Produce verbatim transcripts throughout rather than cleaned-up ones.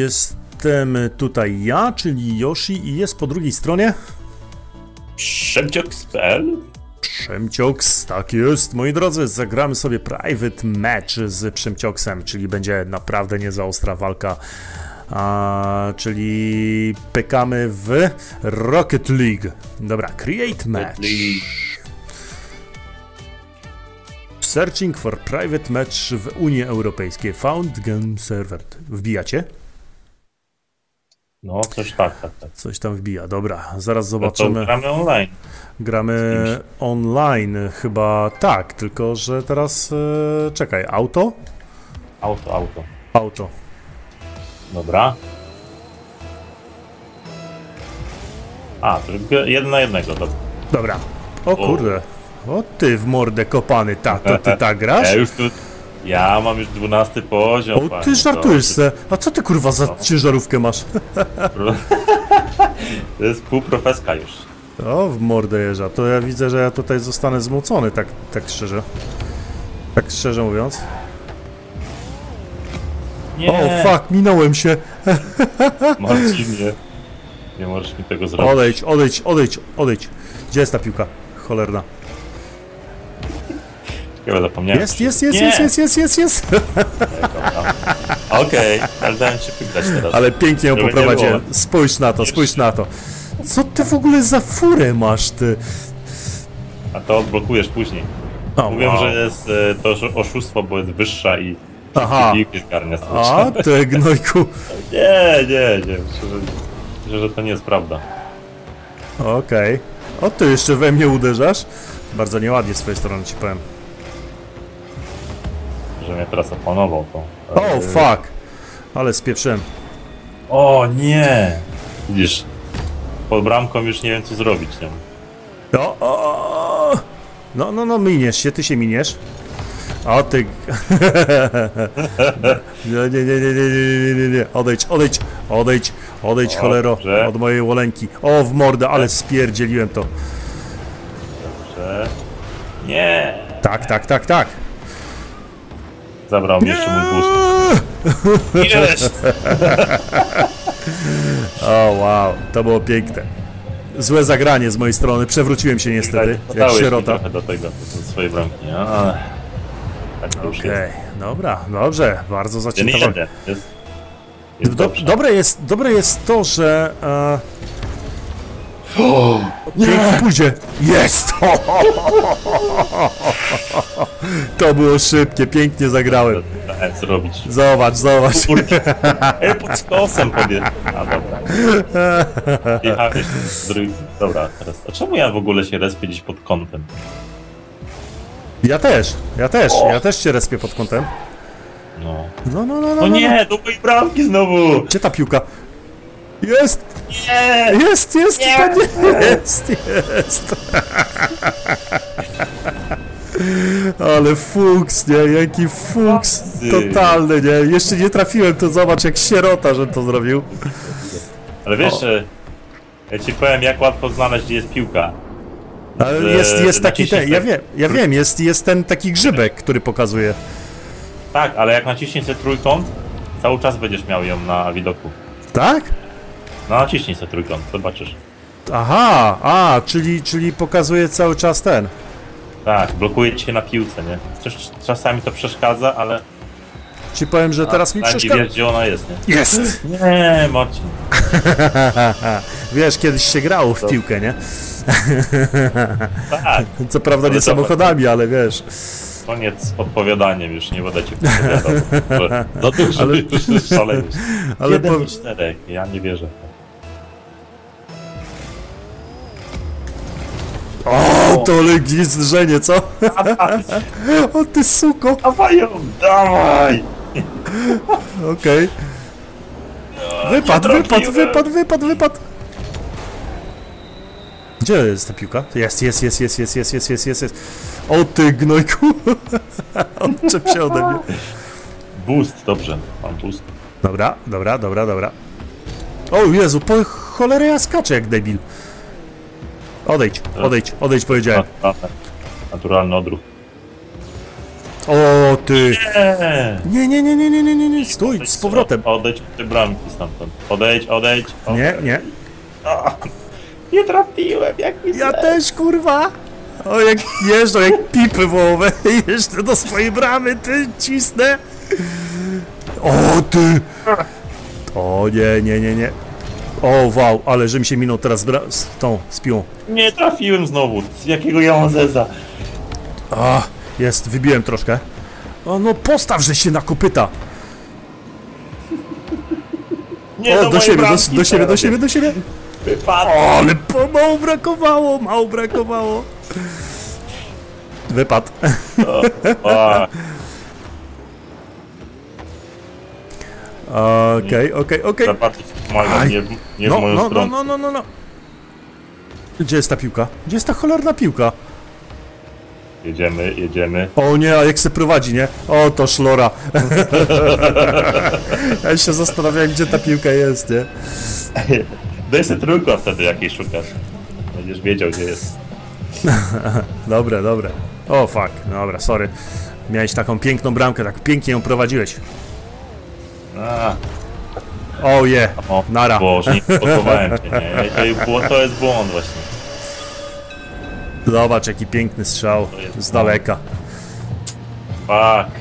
Jestem tutaj ja, czyli Yoshi, i jest po drugiej stronie PrzemcioxPL. PrzemcioxPL, tak jest. Moi drodzy, zagramy sobie private match z PrzemcioxPL, czyli będzie naprawdę nie za ostra walka. A, czyli pykamy w Rocket League. Dobra, create match. Searching for private match w Unii Europejskiej. Found game server. Wbijacie? No, coś tak, tak, tak. Coś tam wbija, dobra, zaraz zobaczymy. No gramy online. Gramy online chyba, tak, tylko że teraz, e, czekaj, auto? Auto, auto. Auto. Dobra. A, to jeden na jednego, dobra. Dobra, o kurde. O ty w mordę kopany, tak, to ty tak grasz? Ja, już tu, ja mam już dwunasty poziom. O, panie, ty żartujesz to, se, a co ty kurwa za no. ciężarówkę masz? To jest pół profeska już. O, w mordę jeża, to ja widzę, że ja tutaj zostanę zmucony, tak, tak szczerze. Tak szczerze mówiąc. Nie. O, fuck, minąłem się. Marcinie, nie możesz mi tego zrobić. Odejdź, odejdź, odejdź, odejdź. Gdzie jest ta piłka? Cholerna. Chyba zapomniałem. Jest, jest, jest, jest, jest, jest, jest, jest. Okej, ale dałem się wygrać teraz. Ale pięknie ją poprowadziłem. Spójrz na to, spójrz na to. Co ty w ogóle za furę masz, ty? A to odblokujesz później. Oh, Mówią, wow. że jest y, to oszustwo, bo jest wyższa i piłki zgarnia. A, ty gnojku. Nie, nie, nie. Myślę, że to nie jest prawda. Okej. Okay. O, ty jeszcze we mnie uderzasz? Bardzo nieładnie z twojej strony ci powiem. Że mnie teraz opanował to. O, oh, fuck! Ale spieprzyłem. O nie! Widzisz, pod bramką już nie wiem co zrobić tam. No, o, no, no, no, miniesz się, ty się miniesz. O ty... nie, nie, nie, nie, nie, nie, nie, odejdź, odejdź, odejdź, odejdź, o, cholero, dobrze. Od mojej łoleńki. O, w mordę, ale spierdzieliłem to. Dobrze. Nie! Tak, tak, tak, tak. Zabrał mi jeszcze mój boost. Jest! O wow, to było piękne. Złe zagranie z mojej strony, przewróciłem się niestety, jak sierota. Do tego, do swojej bramki, nie? A, tak to już okay. jest. Dobra, dobrze, bardzo zacięta. Jest, jest do, dobre, jest, dobre jest to, że... Uh... O, pięknie pójdzie! Jest! To było szybkie, pięknie zagrałem. Zrobić. Zobacz, zobacz. Ej, pod skosem powie. A dobra. Jechałem jeszcze z drugiej. Dobra, teraz. A czemu ja w ogóle się respię gdzieś pod kątem? Ja też, ja też, o. ja też się respię pod kątem. No. No, no, no, no. No, no nie, do mojej bramki znowu. Gdzie ta piłka? Jest! Nie! Jest, jest, nie. To nie jest, jest. Ale fuks, nie? Jaki fuks totalny, nie? Jeszcze nie trafiłem, to zobacz jak sierota, że to zrobił. Ale wiesz, o. ja ci powiem jak łatwo znaleźć, gdzie jest piłka. Ale jest, jest taki ten, ja wiem, ja wiem, jest, jest ten taki grzybek, który pokazuje. Tak, ale jak naciśniesz sobie trójkąt, cały czas będziesz miał ją na widoku. Tak? No naciśnij sobie trójkąt, zobaczysz. Aha, a, czyli, czyli pokazuje cały czas ten. Tak, blokuje cię na piłce, nie? Czasami to przeszkadza, ale... Ci powiem, że teraz A, mi przeszkadza. Nie wiesz, gdzie ona jest, nie? Jest! Nie, Marcin. Wiesz, kiedyś się grało w piłkę, nie? Tak. Co prawda nie samochodami, ale wiesz... Koniec z odpowiadaniem, już nie będę ci odpowiadał. Do tych, żeby już szaleć. Ale po... czterech, ja nie wierzę. O, to legizrzenie, co? O ty suko! Dawaj ją, dawaj! Okej. Wypadł, wypadł, wypadł, wypadł, wypadł! Gdzie jest ta piłka? Jest, jest, jest, jest, jest, jest, jest, jest, jest, jest. O ty gnojku! Odczep się ode mnie. Boost, dobrze, mam boost. Dobra, dobra, dobra, dobra. O Jezu, po cholerę ja skaczę jak debil. Odejdź, odejdź, odejdź, powiedziałem. Naturalny odruch. O ty! Nie, nie, nie, nie, nie, nie, nie, nie, stój, z powrotem. Odejdź od tej bramki stamtąd. Odejdź, odejdź. Nie, nie. O, nie trafiłem, jak mi Ja też, kurwa! O, jak jeżdżą, jak pipy wołowe, jeszcze do swojej bramy, ty, cisnę. O ty! O nie, nie, nie, nie. O, wow, ale żebym się minął teraz z tą, z piłą. Nie trafiłem znowu, z jakiego ja mam zeza. A, jest, wybiłem troszkę. O, no postaw, że się na kopyta. Nie, o, do, do, siebie, bramki, do, do siebie, do siebie, do siebie, do siebie. O, ale po, mało brakowało, mało brakowało. Wypadł. O, o. Okej, okej, okej. Nie w moją stronę. No, no, no, no. Gdzie jest ta piłka? Gdzie jest ta cholerna piłka? Jedziemy, jedziemy. O nie, a jak se prowadzi, nie? O, to szlora. Ja się zastanawiałem, gdzie ta piłka jest, nie? Daj se trójka wtedy, jakiej szukasz. Będziesz wiedział, gdzie jest. Dobre, dobre. O, fuck, dobra, sorry. Miałeś taką piękną bramkę, tak pięknie ją prowadziłeś. A. Oh yeah. O je, nara. Boże, nie spotowałem cię, nie? To jest błąd właśnie. Zobacz, jaki piękny strzał z daleka. Fuck.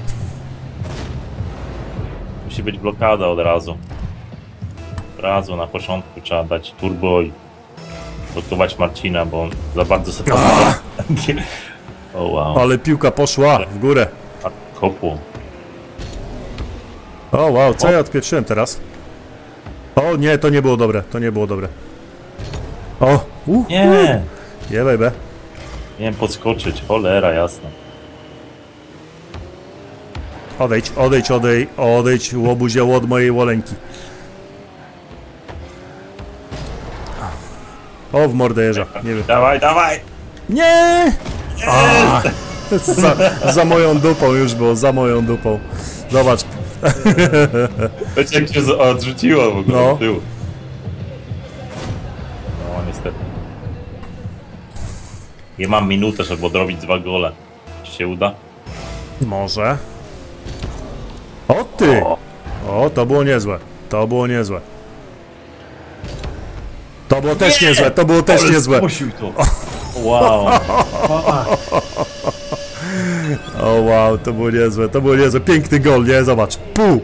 Musi być blokada od razu. Od razu na początku trzeba dać turbo i blokować Marcina, bo on za bardzo sobie... O wow. Ale piłka poszła w górę. Kopło. O wow, co ja odpieprzyłem teraz? O nie, to nie było dobre, to nie było dobre. O! Uh, nie! Uh. Nie, baby. Miałem podskoczyć, cholera jasna. Odejdź, odejdź, odejdź, odejdź, łobuzioł od mojej łoleńki. O, w mordę jeża, nie wiem. Dawaj, dawaj! Nie! A, za, za moją dupą już było, za moją dupą. Zobacz. Choć jak się odrzuciło w ogóle, no. W tył. No niestety. Nie mam minutę, żeby odrobić dwa gole. Czy się uda? Może. O ty! O. o, to było niezłe. To było niezłe. To było też nie. niezłe, to było też Ale niezłe. Spuścił to. Wow. O wow, to było niezłe, to było niezłe, piękny gol, nie? Zobacz, pół!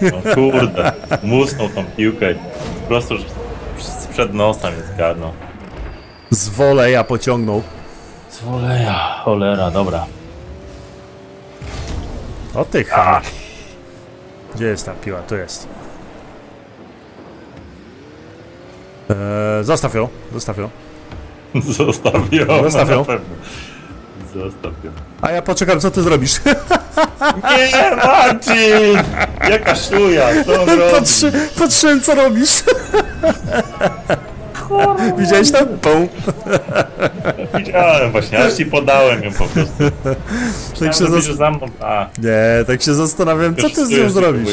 No kurde, musnął tą piłkę, po prostu przed nosem jest garną. Z woleja pociągnął. Z woleja, cholera, dobra. O ty chama. Gdzie jest ta piła? Tu jest. Eee, zostaw ją, zostaw ją. Zostaw ją, zostaw ją. Na pewno. Zostawiam. A ja poczekam, co ty zrobisz? Nie, Marcin! Jaka szuja, co Patrzy, Patrzyłem, co robisz. Kurwa. Widziałeś tam? Pum. Widziałem właśnie, aż ci podałem ją po prostu. Tak się zas... za mną. A. Nie, tak się zastanawiam, co ty z nią zrobisz.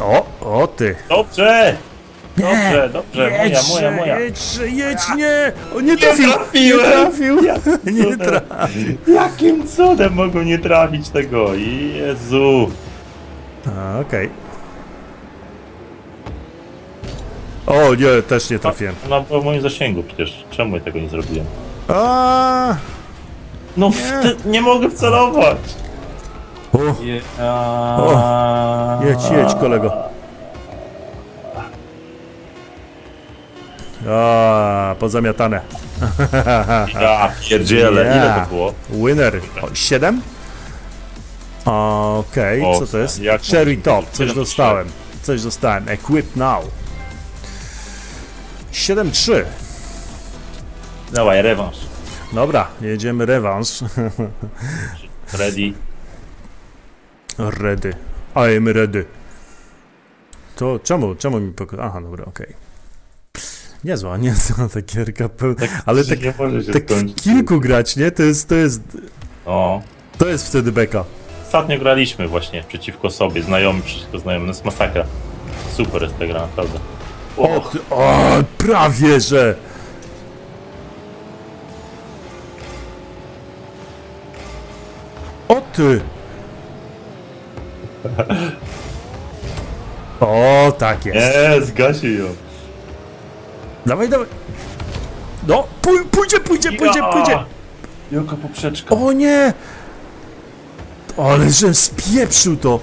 O, o ty. Dobrze! Dobrze, dobrze, moja, moja, moja. Jedź, jedź, nie! O, nie trafił! Nie trafił! Nie trafił! Jakim cudem mogą nie trafić tego? Jezu! Okej. O nie, też nie trafiłem. No po moim zasięgu przecież. Czemu ja tego nie zrobiłem? No nie mogę wcelować! Jedź, jedź, kolego. Aaa, pozamiatane. Ja pierdziele, yeah. Ile to było? Winner. siedem? Okej, okay. Co to jest? Cherry Top, coś dostałem. Coś dostałem, equip now. siedem trzy. Dawaj, rewanż. Dobra, jedziemy rewanż. Ready. Ready. I am ready. To czemu, czemu mi pokazał? Aha, dobra, okej. Okay. Niezła, niezła ta gierka, tak, ale tak, nie tak kilku grać, nie? To jest, to jest, o. To jest wtedy beka. Ostatnio graliśmy właśnie przeciwko sobie, znajomi przeciwko znajomym, to jest masakra. Super jest ta gra, naprawdę. O, o, prawie że! ty! O, tak jest. Nie, zgasił ją. Dawaj, dawaj. No, pój, pójdzie, pójdzie, pójdzie, pójdzie. Jaka poprzeczka. O nie! Ale żem spieprzył to.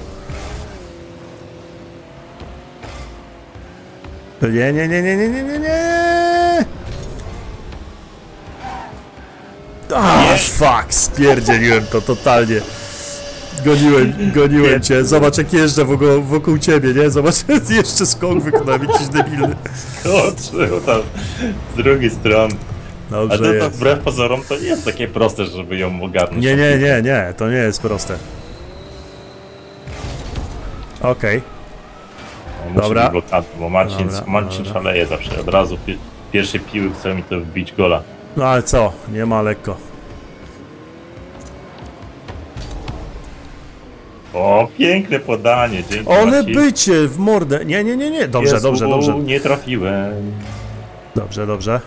Nie, nie, nie, nie, nie, nie, nie, nie. Ah, fuck, spierdzieliłem to totalnie. Goniłem, goniłem cię. Zobacz, jak jeżdżę wokół, wokół ciebie, nie? Zobacz, jeszcze skok wykonał jakiś debilny. Skoczył tam z drugiej strony. Dobrze. Ale to, to wbrew pozorom to nie jest takie proste, żeby ją ogarnąć. Nie, nie, nie, nie, to nie jest proste. Okej. Okay. Dobra. Blokady, bo Marcin, dobra, Marcin dobra. szaleje zawsze. Od razu pi pierwszej piły chce mi to wbić gola. No ale co? Nie ma lekko. O, piękne podanie, dzięki. One Marcin. bycie w mordę. Nie, nie, nie, nie. Dobrze, Jezu, dobrze, dobrze. Nie trafiłem. Dobrze, dobrze.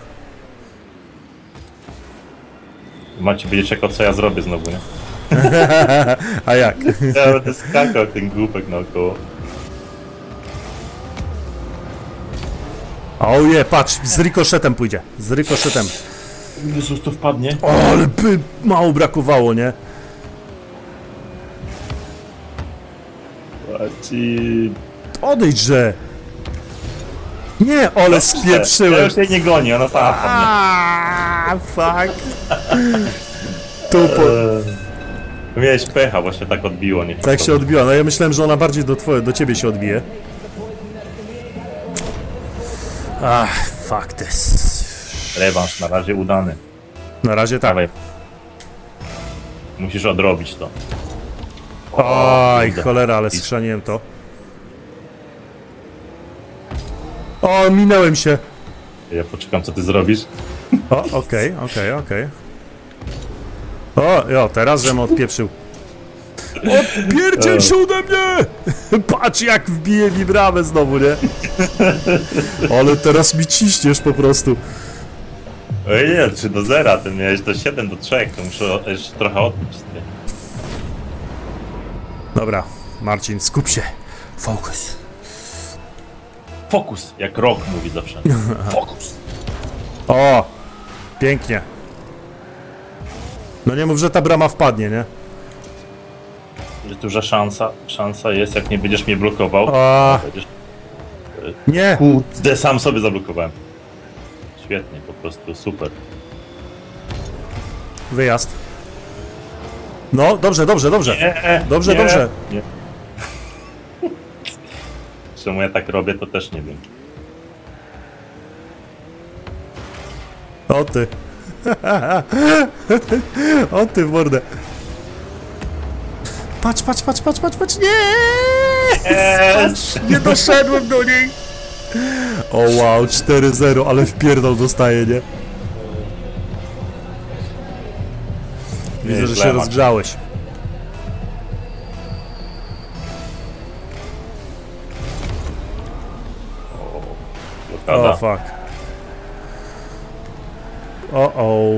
Marcin będzie czekał, co ja zrobię znowu, nie? A jak? Ja będę skakał ten głupek naokoło. Oje, patrz, z rykoszetem pójdzie. Z rykoszetem. Jezus, to wpadnie. O, ale by mało brakowało, nie? Marcin. Odejdźże! Nie, ole no, spieprzyłem. Ja już jej nie goni, ona sama wpadnie. Fuck. Tupo. Eee, miałeś pecha, właśnie tak odbiło. Nie tak się odbiła, no ja myślałem, że ona bardziej do, twoje, do ciebie się odbije. Ach, fuck this. Rewanż na razie udany. Na razie tak. Dawaj. Musisz odrobić to. O, oj, idę. Cholera, ale skrzaniłem to. O, minąłem się. Ja poczekam, co ty zrobisz. O, okej, okej, okej. O, jo, teraz żem odpieprzył. Odpierdziel się ode mnie! Patrz, jak wbije mi bramę znowu, nie? Ale teraz mi ciśniesz po prostu. Ej, nie, trzy do zera, ty miałeś do siedem do trzech, to muszę jeszcze trochę odbić. Ty. Dobra, Marcin, skup się. Fokus. Fokus, jak Rock mówi zawsze. Fokus. O, pięknie. No nie mów, że ta brama wpadnie, nie? Jest duża szansa, szansa jest, jak nie będziesz mnie blokował. A... Będziesz... Nie! Kurde, sam sobie zablokowałem. Świetnie, po prostu, super. Wyjazd. No, dobrze, dobrze, dobrze. Nie, dobrze, nie, dobrze. Nie. Czemu ja tak robię, to też nie wiem. O ty. O ty w mordę. Patrz, patrz, patrz, patrz, patrz, patrz. Nie! Yes! Nie doszedłem do niej. O wow, cztery zero, ale wpierdol dostaje, nie? Widzę, że się rozgrzałeś. O, fuck. O-o.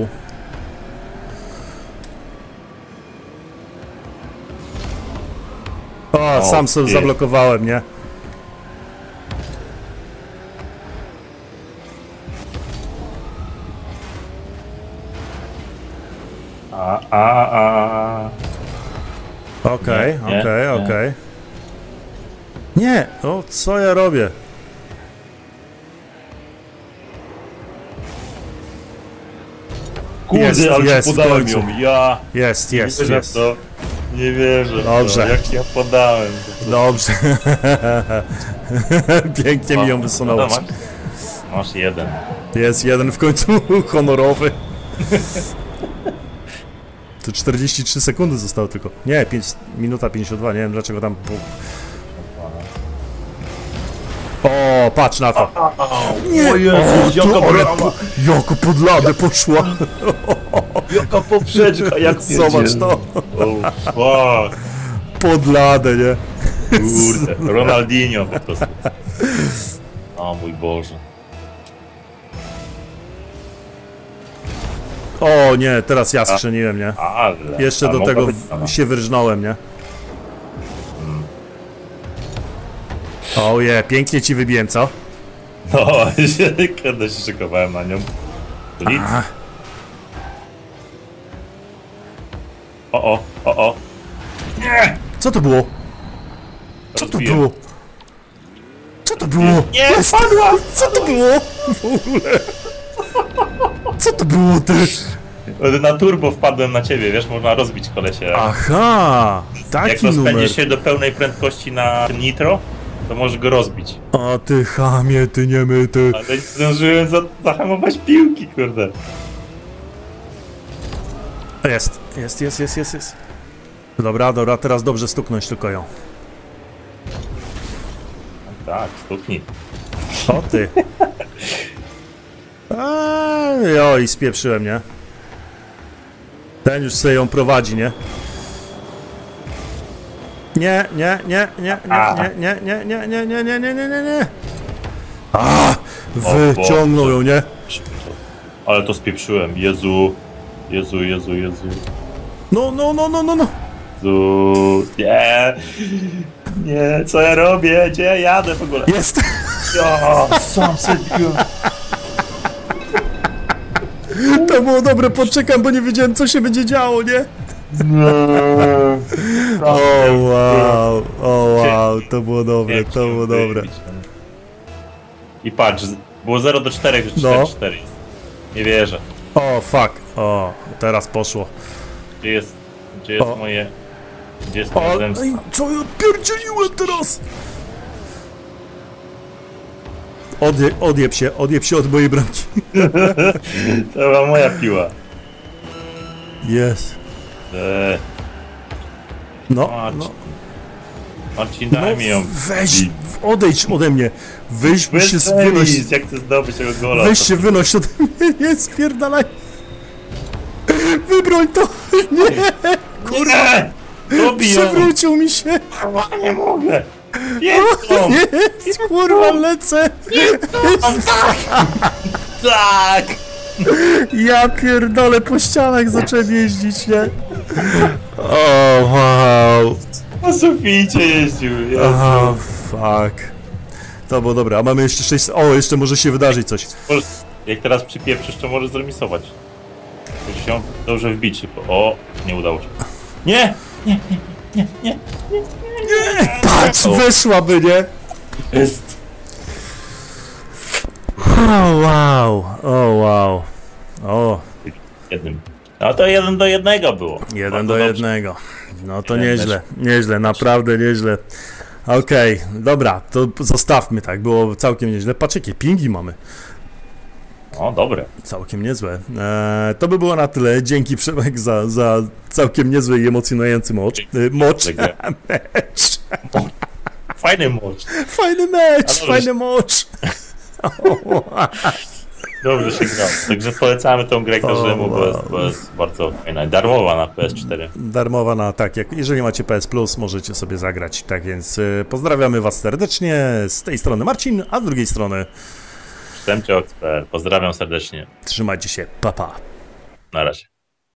O, sam sobie zablokowałem, nie? A, a, a. Okej, okej, okej. Nie, no co ja robię? Kurde, jest, ale jest, się podałem ją. Ja. Jest, jest, nie wierzę jest. To. Nie wierzę. Dobrze. To, jak ja podałem. To dobrze. Pięknie ma, mi ją wysunąłeś. No masz, masz jeden. Jest jeden w końcu honorowy. To czterdzieści trzy sekundy zostało tylko. Nie, pięć, minuta pięćdziesiąt dwa. Nie wiem dlaczego tam. O, patrz na to. A, a, a, nie, o Jezus, jaka brama. Jaka pod ladę poszła. Jaka poprzeczka, jak zobacz to. Oh, fuck. Pod ladę, nie? Kurde, Ronaldinho po prostu. O mój Boże. O nie, teraz ja skrzyniłem, nie? Ale, jeszcze do tego w, się wyrżnąłem, nie? Hmm. Oje, pięknie ci wybiłem, co? No, kiedyś szykowałem na nią. Nic. O, o, o, o. Nie! Co to było? Co to było? Co to było? Nie, spadła! Co to było? W ogóle. Co to było też? Na turbo wpadłem na ciebie, wiesz, można rozbić kolesie. Aha! Taki jak rozpędzisz się do pełnej prędkości na nitro, to możesz go rozbić. A ty chamie, ty nie my, ty. Ale zdążyłem zahamować piłki, kurde. Jest, jest, jest, jest, jest, jest. Dobra, dobra, teraz dobrze stuknąć tylko ją. Tak, stuknij. O ty. Eee, oj, spieprzyłem, nie? Ten już sobie ją prowadzi, nie? Nie, nie, nie, nie, nie, nie, nie, nie, nie, nie, nie, nie, nie, nie, nie. A, wyciągnął ją, nie? Ale to spieprzyłem, Jezu. Jezu, Jezu, Jezu. No, no, no, no, no, no. Jezu, nie. Nie, co ja robię? Gdzie ja jadę w ogóle? Jest! O, sam sobie biłem. To było dobre, poczekam, bo nie wiedziałem, co się będzie działo, nie? O wow, o wow, to było dobre, to było dobre. I patrz, było zero do czterech, już cztery do czterech. Nie wierzę. O fuck, o, teraz poszło. Gdzie jest, gdzie jest moje... Gdzie jest moje zemsta? Co ja odpierdzieliłem teraz? Odje, odjeb się, odjeb się od mojej bramki. To była moja piła. Jest. Eee. No, Marcin. No. Marcin, daj no, mi ją. Weź, odejdź ode mnie. Wyjdź, się wynoś. Jak chcesz zdobyć tego gola. Weź się, wynoś ode mnie, nie spierdalaj. Wybroń to. Nie, kurwa. Przewrócił mi się. Kurwa, nie mogę. Jest to! Jest, kurwa, lecę! Jest to! Jest. Tak! Tak! Ja pierdolę, po ścianach zacząłem jeździć, nie? O, wow! Po suficie jeździł, Jezu. Oh, fuck. To było dobra, a mamy jeszcze sześć... O, jeszcze może się wydarzyć coś. Jak teraz przypieprzysz, to możesz zremisować. Musisz się dobrze wbić. O, nie udało się. Nie! Nie, nie, nie, nie, nie, nie. Nie! Patrz, weszłaby, nie? Jest. O wow, o wow, o. Jednym. No to jeden do jednego było. Jeden do jednego. No to nieźle, nieźle, naprawdę nieźle. Okej, okay, dobra, to zostawmy tak, było całkiem nieźle. Patrz, jakie pingi mamy. O, dobre. Całkiem niezłe. Eee, to by było na tyle. Dzięki, Przemek, za, za całkiem niezły i emocjonujący mocz. E, mocz. Mecz. Fajny mocz. Fajny mecz, fajny mocz. Dobrze się gra. Także polecamy tą grę każdemu, bo jest, bo jest bardzo fajna. Darmowa na P S cztery. Darmowa na, tak. Jak, jeżeli macie P S Plus, możecie sobie zagrać. Tak więc y, pozdrawiamy was serdecznie. Z tej strony Marcin, a z drugiej strony... PrzemcioxPL. Pozdrawiam serdecznie. Trzymajcie się. Pa, pa. Na razie.